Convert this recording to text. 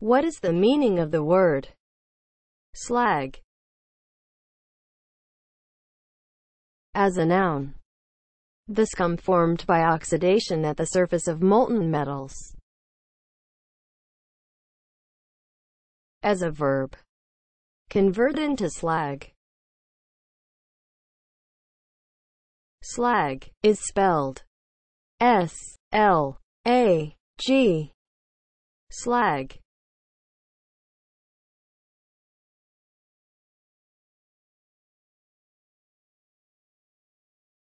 What is the meaning of the word slag as a noun? The scum formed by oxidation at the surface of molten metals. As a verb, convert into slag. Slag is spelled S-L-A-G. Slag